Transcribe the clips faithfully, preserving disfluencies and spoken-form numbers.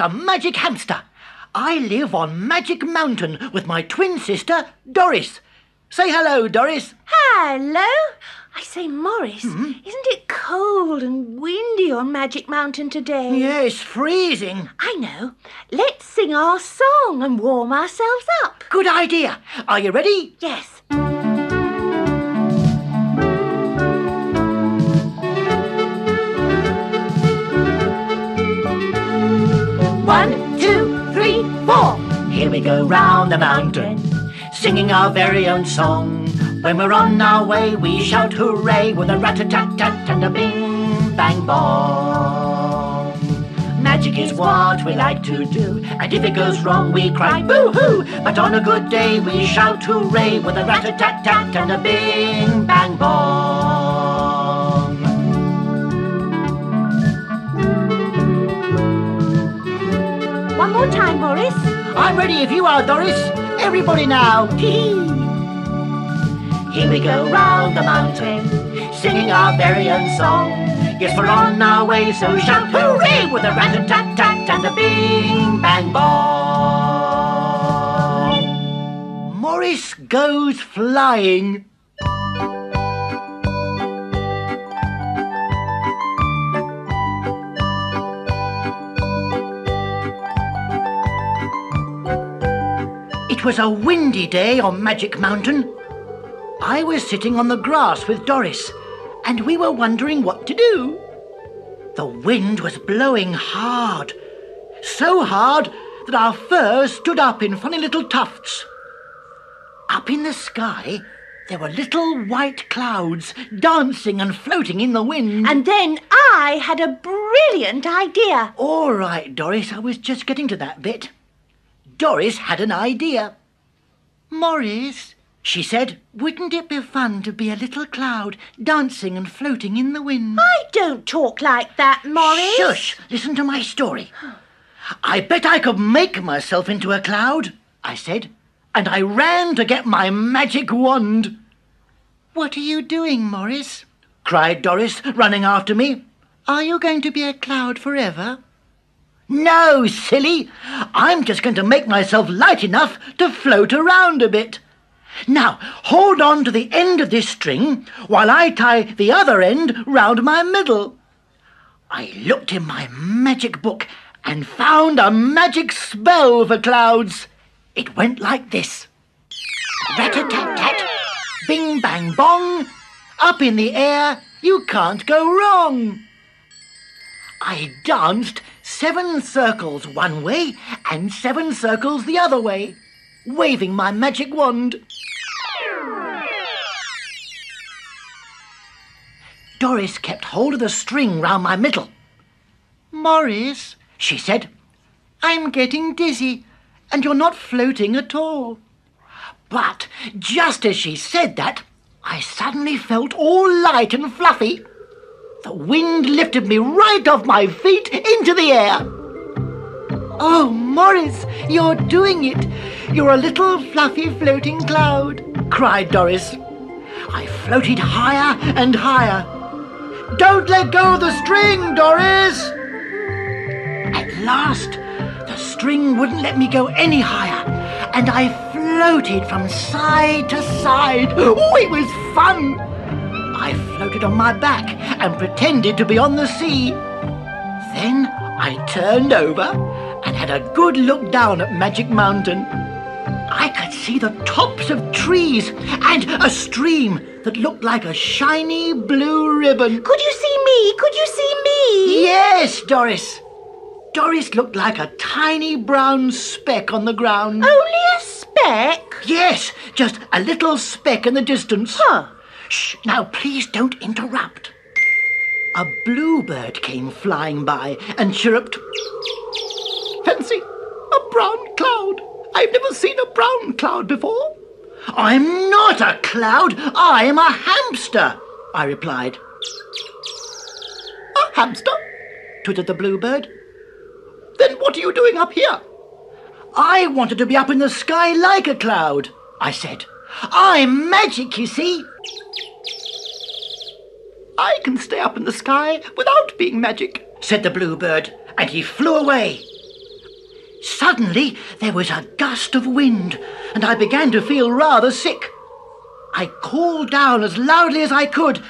the magic hamster. I live on Magic Mountain with my twin sister, Doris. Say hello, Doris. Hello. I say, Morris, mm-hmm. isn't it cold and windy on Magic Mountain today? Yes, freezing. I know. Let's sing our song and warm ourselves up. Good idea. Are you ready? Yes. One, two, three, four. Here we go round the mountain, singing our very own song. When we're on our way, we shout hooray with a rat-a-tat-tat and a bing-bang-bong. Magic is what we like to do, and if it goes wrong, we cry boo-hoo. But on a good day, we shout hooray with a rat-a-tat-tat and a bing-bang-bong. One more time, Morris. I'm ready if you are, Doris. Everybody now. Hee-hee. Here we go round the mountain, singing our very own song. Yes, we're on our way, so shout hooray with a rat-a-tat-tat and a bing-bang-bong. Morris goes flying. It was a windy day on Magic Mountain. I was sitting on the grass with Doris, and we were wondering what to do. The wind was blowing hard, so hard that our fur stood up in funny little tufts. Up in the sky, there were little white clouds dancing and floating in the wind. And then I had a brilliant idea. All right, Doris, I was just getting to that bit. Doris had an idea. Morris, she said, wouldn't it be fun to be a little cloud dancing and floating in the wind? I don't talk like that, Morris. Shush! Listen to my story. I bet I could make myself into a cloud, I said, and I ran to get my magic wand. What are you doing, Morris? Cried Doris, running after me. Are you going to be a cloud forever? No, silly. I'm just going to make myself light enough to float around a bit. Now, hold on to the end of this string while I tie the other end round my middle. I looked in my magic book and found a magic spell for clouds. It went like this. Rat-a-tat-tat, bing-bang-bong, up in the air, you can't go wrong. I danced seven circles one way and seven circles the other way, waving my magic wand. Doris kept hold of the string round my middle. Morris, she said, I'm getting dizzy and you're not floating at all. But just as she said that, I suddenly felt all light and fluffy. The wind lifted me right off my feet into the air. Oh, Morris, you're doing it. You're a little fluffy floating cloud, cried Doris. I floated higher and higher. Don't let go of the string, Doris! At last, the string wouldn't let me go any higher, and I floated from side to side. Oh, it was fun! I floated on my back and pretended to be on the sea. Then I turned over and had a good look down at Magic Mountain. I could see the tops of trees and a stream that looked like a shiny blue ribbon. Could you see me? Could you see me? Yes, Doris. Doris looked like a tiny brown speck on the ground. Only a speck? Yes, just a little speck in the distance. Huh. Shh, now please don't interrupt. A bluebird came flying by and chirruped. Fancy, a brown cloud. I've never seen a brown cloud before. I'm not a cloud, I'm a hamster, I replied. A hamster? Twittered the bluebird. Then what are you doing up here? I wanted to be up in the sky like a cloud, I said. I'm magic, you see. I can stay up in the sky without being magic, said the bluebird, and he flew away. Suddenly there was a gust of wind, and I began to feel rather sick. I called down as loudly as I could,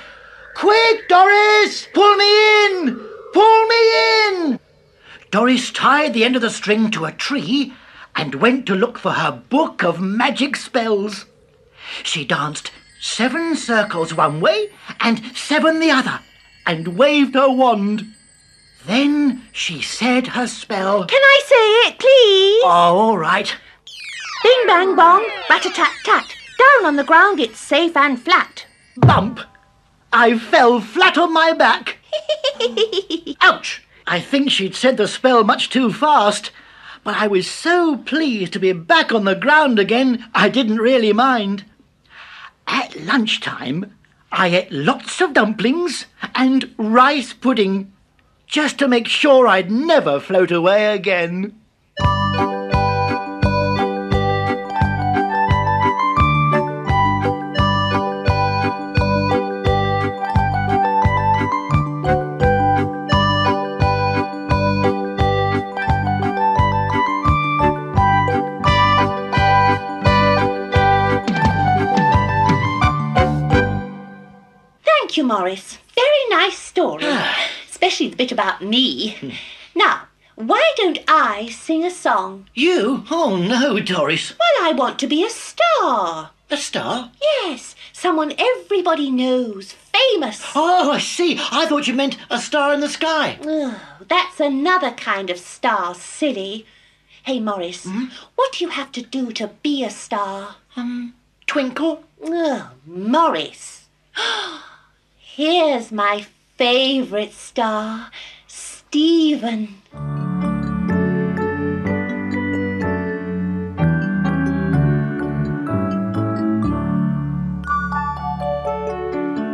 "Quick, Doris! Pull me in! Pull me in!" Doris tied the end of the string to a tree and went to look for her book of magic spells. She danced seven circles one way and seven the other and waved her wand. Then she said her spell. Can I say it, please? Oh, all right. Bing, bang, bong, rat-a-tat-tat. Down on the ground it's safe and flat. Bump! I fell flat on my back. Ouch! I think she'd said the spell much too fast, but I was so pleased to be back on the ground again, I didn't really mind. At lunchtime, I ate lots of dumplings and rice pudding, just to make sure I'd never float away again. Thank you, Morris. Very nice story. Especially the bit about me. Hmm. Now, why don't I sing a song? You? Oh, no, Doris. Well, I want to be a star. A star? Yes, someone everybody knows, famous. Oh, I see. I thought you meant a star in the sky. Oh, that's another kind of star, silly. Hey, Morris, hmm? What do you have to do to be a star? Um, twinkle? Oh, Morris. Here's my favourite star, Stephen.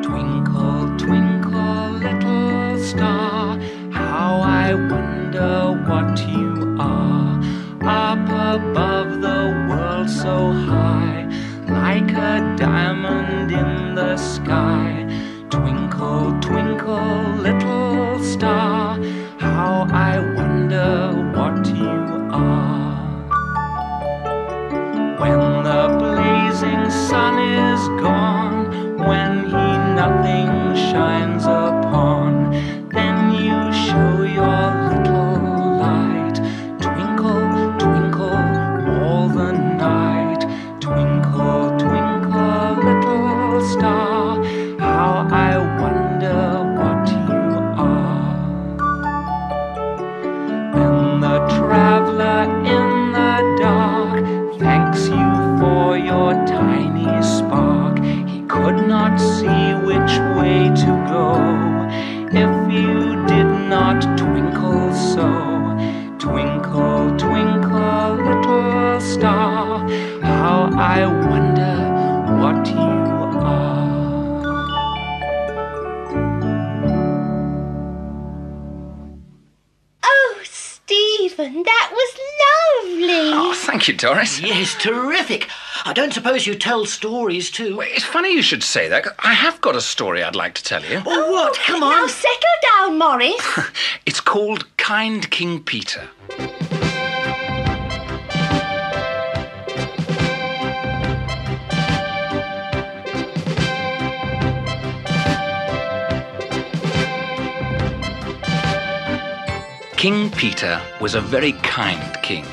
Twinkle, twinkle, little star, how I wonder what you are. Up above the world so high, like a diamond in the sky. Twinkle, twinkle, little star, how I wonder what you are. When the blazing sun is gone, when he nothing shines upon, then you show your little light. Twinkle, twinkle, all the night. Twinkle, twinkle, little star, how I wonder what you are. Then the traveller in the dark thanks you for your tiny spark. He could not see which way to go if you did not twinkle so. Twinkle, twinkle, little star, how I wonder what you are. That was lovely. Oh, thank you, Doris. Yes, terrific. I don't suppose you tell stories too. Well, it's funny you should say that. I have got a story I'd like to tell you. Oh, what? Come on. Now settle down, Morris. It's called Kind King Peter. King Peter was a very kind king.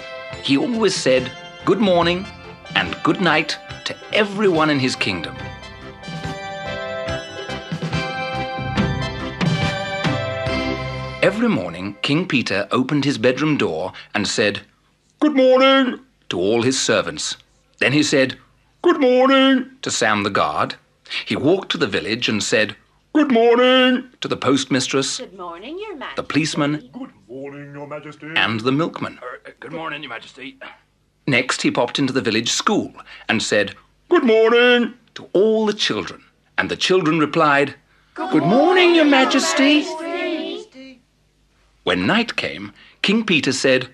He always said good morning and good night to everyone in his kingdom. Every morning, King Peter opened his bedroom door and said, "Good morning," to all his servants. Then he said, "Good morning," to Sam the guard. He walked to the village and said, "Good morning," to the postmistress, "Good morning, Your Majesty," the policeman, "Good morning, Your Majesty," and the milkman. Uh, good morning, Your Majesty. Next, he popped into the village school and said, "Good morning," to all the children. And the children replied, "Good, good morning, morning, Your Majesty. Majesty." When night came, King Peter said,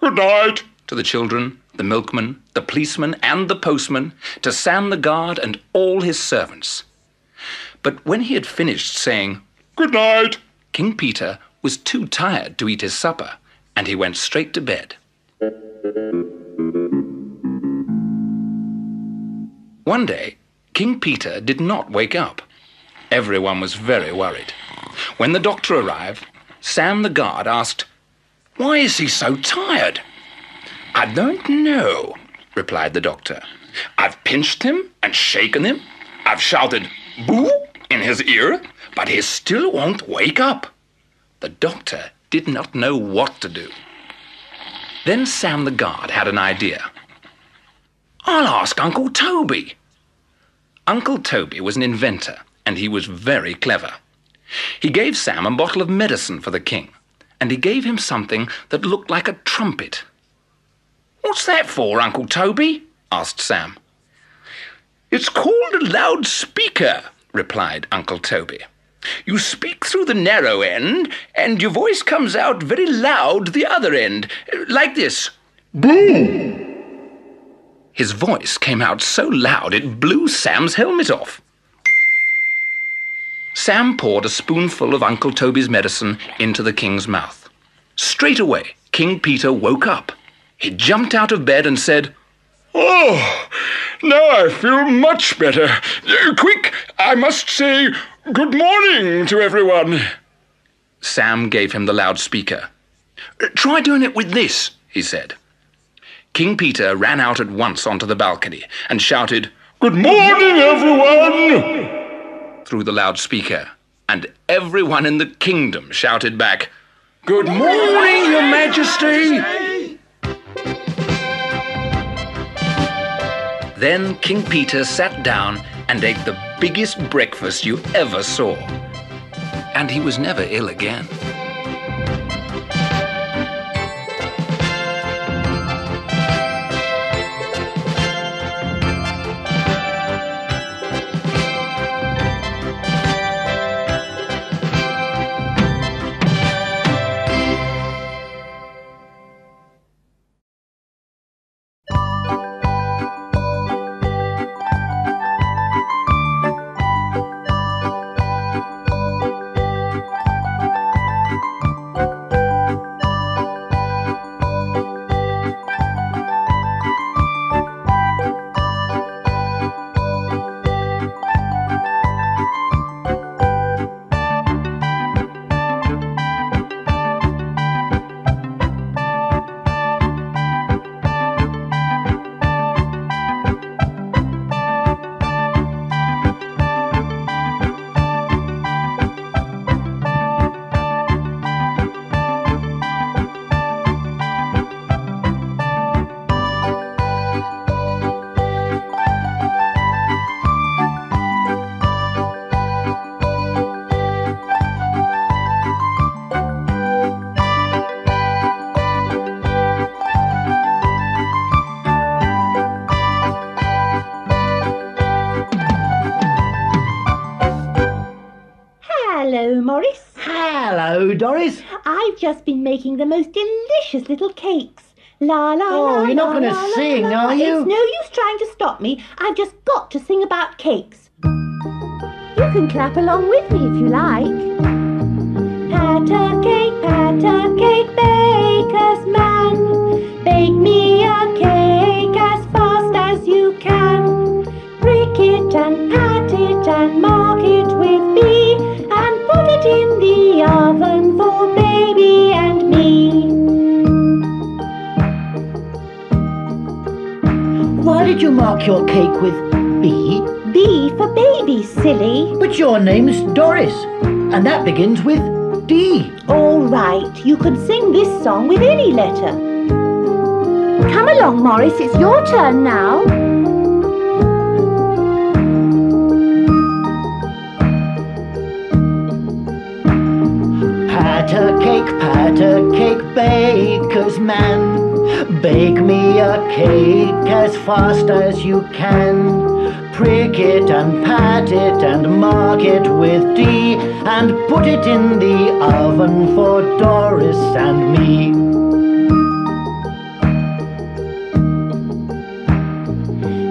"Good night," to the children, the milkman, the policeman, and the postman, to Sam the guard and all his servants. But when he had finished saying good night, King Peter was too tired to eat his supper, and he went straight to bed. One day, King Peter did not wake up. Everyone was very worried. When the doctor arrived, Sam the guard asked, "Why is he so tired?" "I don't know," replied the doctor. "I've pinched him and shaken him. I've shouted, 'Boo!' in his ear, but he still won't wake up." The doctor did not know what to do. Then Sam the guard had an idea. "I'll ask Uncle Toby." Uncle Toby was an inventor, and he was very clever. He gave Sam a bottle of medicine for the king, and he gave him something that looked like a trumpet. "What's that for, Uncle Toby?" asked Sam. "It's called a loudspeaker," replied Uncle Toby. "You speak through the narrow end, and your voice comes out very loud the other end, like this. Boo!" His voice came out so loud it blew Sam's helmet off. Sam poured a spoonful of Uncle Toby's medicine into the king's mouth. Straight away, King Peter woke up. He jumped out of bed and said, "Oh, now I feel much better. Uh, quick, I must say good morning to everyone." Sam gave him the loudspeaker. "Try doing it with this," he said. King Peter ran out at once onto the balcony and shouted, "Good morning, everyone!" through the loudspeaker, and everyone in the kingdom shouted back, "Good morning, Your Majesty!" Then King Peter sat down and ate the biggest breakfast you ever saw. And he was never ill again. Hello, Morris. Hello, Doris. I've just been making the most delicious little cakes. La, la, oh, la, you're not going to sing, la, la, are you? It's no use trying to stop me. I've just got to sing about cakes. You can clap along with me if you like. Pat a cake, pat a cake, baker's man. Bake me a cake as fast as you can. Prick it and pat it and mark it with B. Put it in the oven for baby and me. Why did you mark your cake with B? B for baby, silly. But your name's Doris, and that begins with D. All right, you could sing this song with any letter. Come along, Morris, it's your turn now. Pat a cake, pat a cake, baker's man. Bake me a cake as fast as you can. Prick it and pat it and mark it with D, and put it in the oven for Doris and me.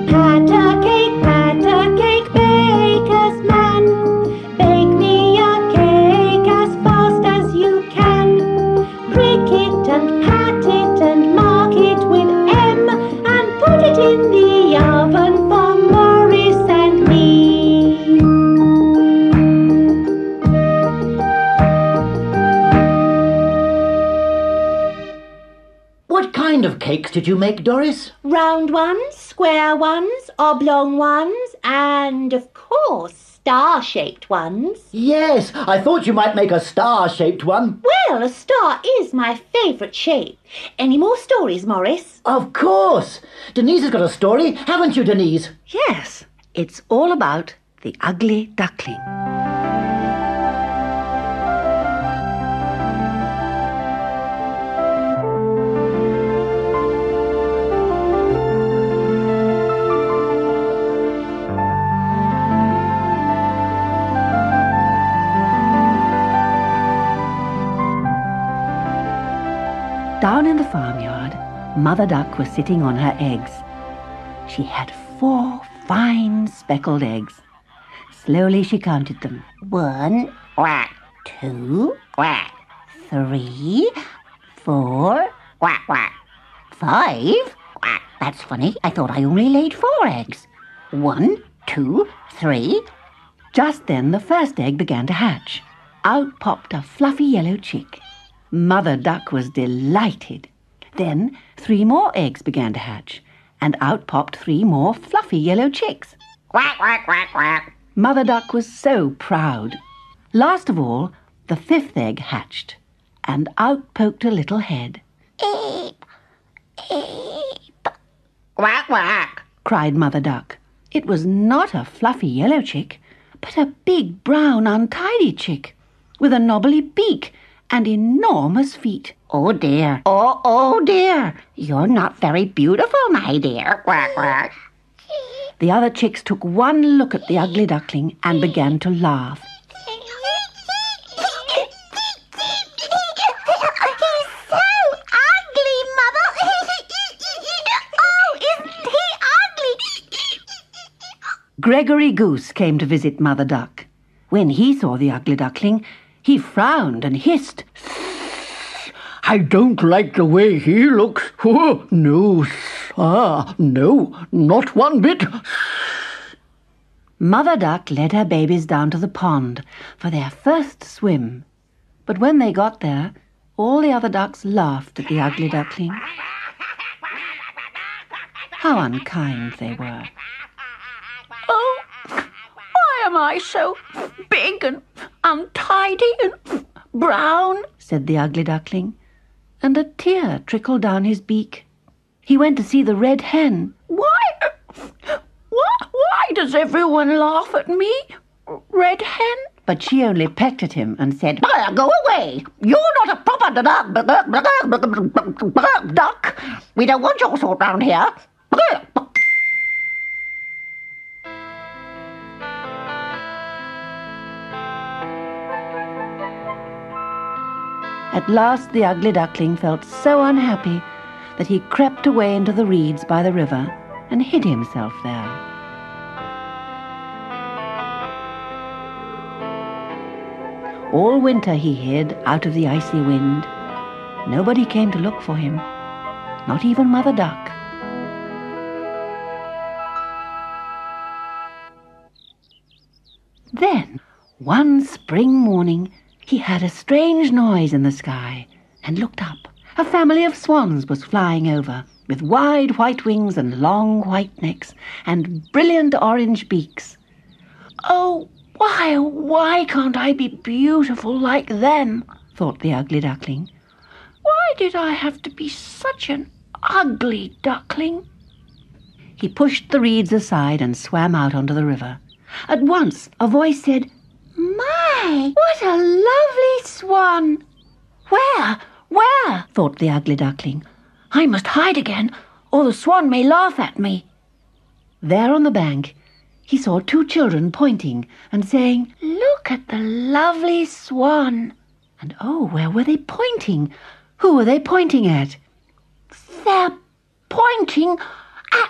Pat a cake, pat a cake, baker's man. Pat it and mark it. did you make, Doris? Round ones, square ones, oblong ones, and, of course, star-shaped ones. Yes, I thought you might make a star-shaped one. Well, a star is my favourite shape. Any more stories, Morris? Of course. Denise has got a story, haven't you, Denise? Yes, it's all about the ugly duckling. Down in the farmyard, Mother Duck was sitting on her eggs. She had four fine speckled eggs. Slowly she counted them. One, quack, two, quack, three, four, quack, quack, five, quack. That's funny, I thought I only laid four eggs. One, two, three. Just then the first egg began to hatch. Out popped a fluffy yellow chick. Mother Duck was delighted. Then three more eggs began to hatch, and out popped three more fluffy yellow chicks. Quack, quack, quack, quack. Mother Duck was so proud. Last of all, the fifth egg hatched, and out poked a little head. Eep, eep, quack, quack, cried Mother Duck. It was not a fluffy yellow chick, but a big, brown, untidy chick with a knobbly beak and enormous feet. Oh, dear. Oh, oh, dear. You're not very beautiful, my dear. Quack, quack. The other chicks took one look at the ugly duckling and began to laugh. He's so ugly, Mother. Oh, isn't he ugly? Gregory Goose came to visit Mother Duck. When he saw the ugly duckling, he frowned and hissed. I don't like the way he looks. Oh, no, ah, no, not one bit. Mother Duck led her babies down to the pond for their first swim. But when they got there, all the other ducks laughed at the ugly duckling. How unkind they were. Oh, why am I so big and untidy and brown, said the ugly duckling, and a tear trickled down his beak. He went to see the Red Hen. Why, why, why does everyone laugh at me, Red Hen? But she only pecked at him and said, go away. You're not a proper duck. We don't want your sort round here. At last the ugly duckling felt so unhappy that he crept away into the reeds by the river and hid himself there. All winter he hid out of the icy wind. Nobody came to look for him, not even Mother Duck. Then, one spring morning, he heard a strange noise in the sky and looked up. A family of swans was flying over, with wide white wings and long white necks and brilliant orange beaks. Oh, why, oh, why can't I be beautiful like them, thought the ugly duckling. Why did I have to be such an ugly duckling? He pushed the reeds aside and swam out onto the river. At once a voice said, My, what a lovely swan! Where, where? Thought the ugly duckling. I must hide again, or the swan may laugh at me. There on the bank, he saw two children pointing and saying, Look at the lovely swan. And oh, where were they pointing? Who were they pointing at? They're pointing at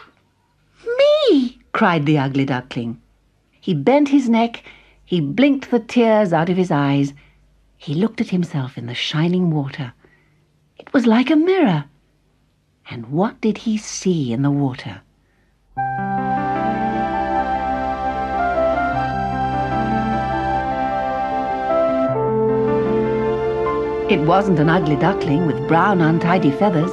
me, cried the ugly duckling. He bent his neck. He blinked the tears out of his eyes. He looked at himself in the shining water. It was like a mirror. And what did he see in the water? It wasn't an ugly duckling with brown, untidy feathers.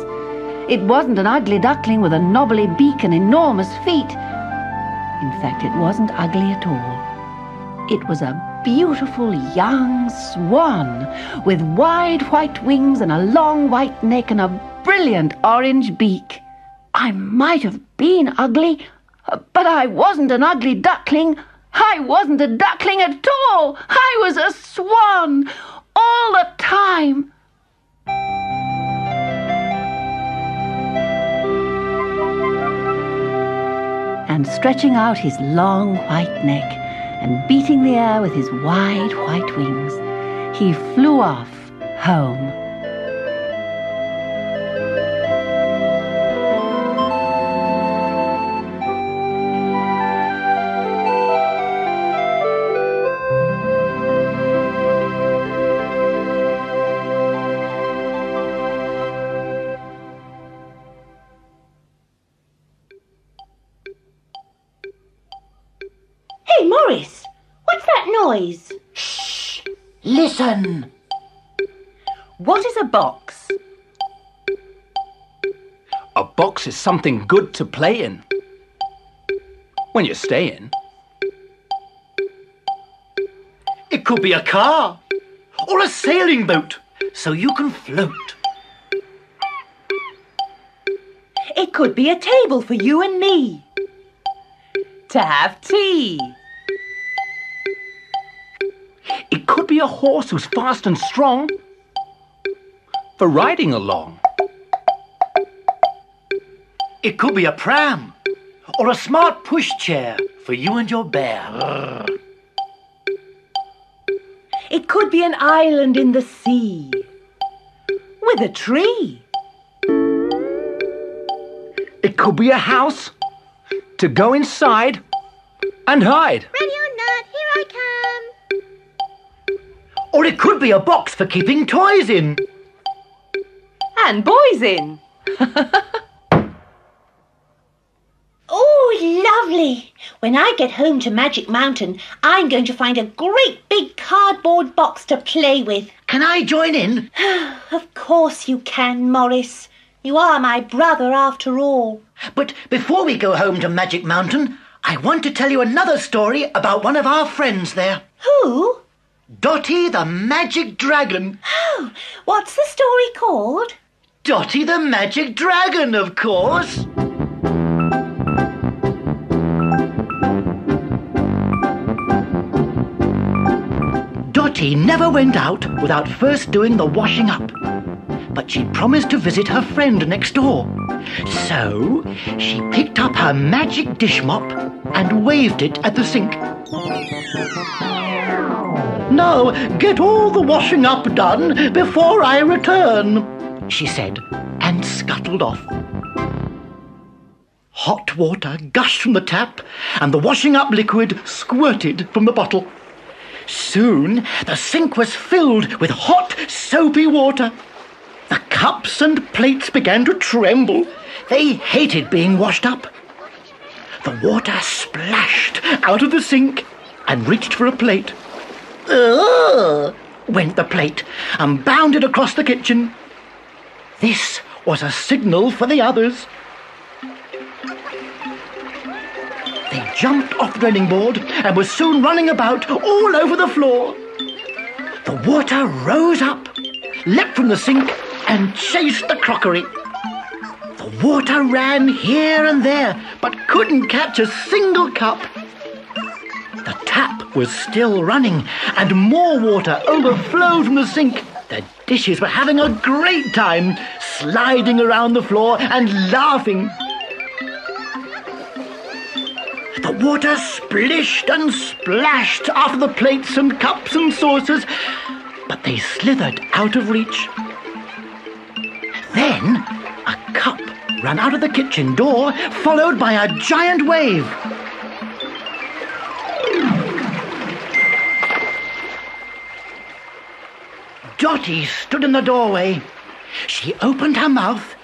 It wasn't an ugly duckling with a knobbly beak and enormous feet. In fact, it wasn't ugly at all. It was a beautiful young swan with wide white wings and a long white neck and a brilliant orange beak. I might have been ugly, but I wasn't an ugly duckling. I wasn't a duckling at all. I was a swan all the time. And stretching out his long white neck and beating the air with his wide white wings, he flew off home. Morris, what's that noise? Shh! Listen! What is a box? A box is something good to play in. When you stay in. It could be a car or a sailing boat, so you can float. It could be a table for you and me to have tea. It could be a horse who's fast and strong for riding along. It could be a pram or a smart pushchair for you and your bear. It could be an island in the sea with a tree. It could be a house to go inside and hide. Ready or not, here I come. Or it could be a box for keeping toys in. And boys in. Oh, lovely. When I get home to Magic Mountain, I'm going to find a great big cardboard box to play with. Can I join in? Of course you can, Morris. You are my brother after all. But before we go home to Magic Mountain, I want to tell you another story about one of our friends there. Who? Dotty the Magic Dragon. Oh, what's the story called? Dotty the Magic Dragon, of course. Dotty never went out without first doing the washing up. But she promised to visit her friend next door. So she picked up her magic dish mop and waved it at the sink. Now, get all the washing up done before I return, she said, and scuttled off. Hot water gushed from the tap, and the washing up liquid squirted from the bottle. Soon, the sink was filled with hot, soapy water. The cups and plates began to tremble. They hated being washed up. The water splashed out of the sink and reached for a plate. Ugh, went the plate and bounded across the kitchen. This was a signal for the others. They jumped off the running board and were soon running about all over the floor. The water rose up, leapt from the sink and chased the crockery. The water ran here and there but couldn't catch a single cup. The tap was still running, and more water overflowed from the sink. The dishes were having a great time, sliding around the floor and laughing. The water splished and splashed after the plates and cups and saucers, but they slithered out of reach. Then a cup ran out of the kitchen door, followed by a giant wave. Dotty stood in the doorway. She opened her mouth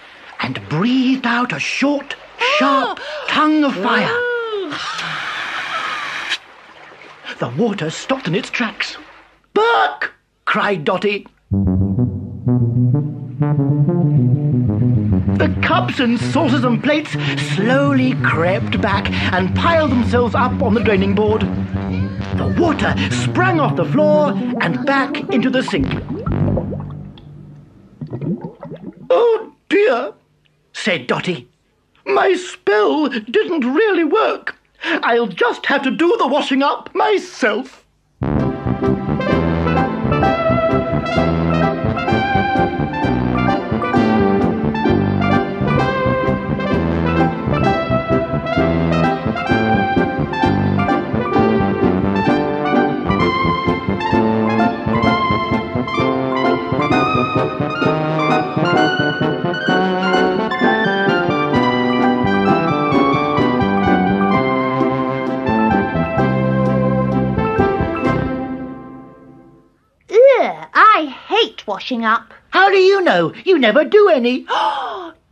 and breathed out a short, sharp tongue of fire. The water stopped in its tracks. "Burk!" cried Dotty. The cups and saucers and plates slowly crept back and piled themselves up on the draining board. The water sprang off the floor and back into the sink. "Oh dear," said Dotty. "My spell didn't really work. I'll just have to do the washing up myself." Washing up. How do you know? You never do any.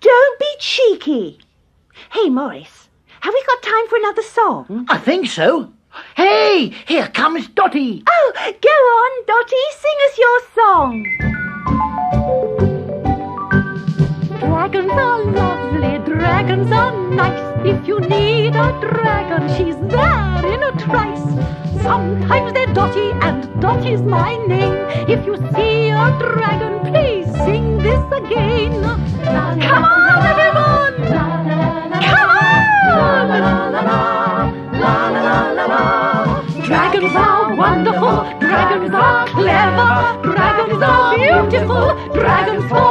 Don't be cheeky. Hey, Morris, have we got time for another song? I think so. Hey, here comes Dotty. Oh, go on, Dotty, sing us your song. Dragons are lovely, dragons are nice. If you need a dragon, she's there in a trice. Sometimes they're Dotty, and Dotty's my name. If you see a dragon, please sing this again. Come on, everyone! Come on! Dragons are wonderful, dragons are clever, dragons are beautiful, dragons are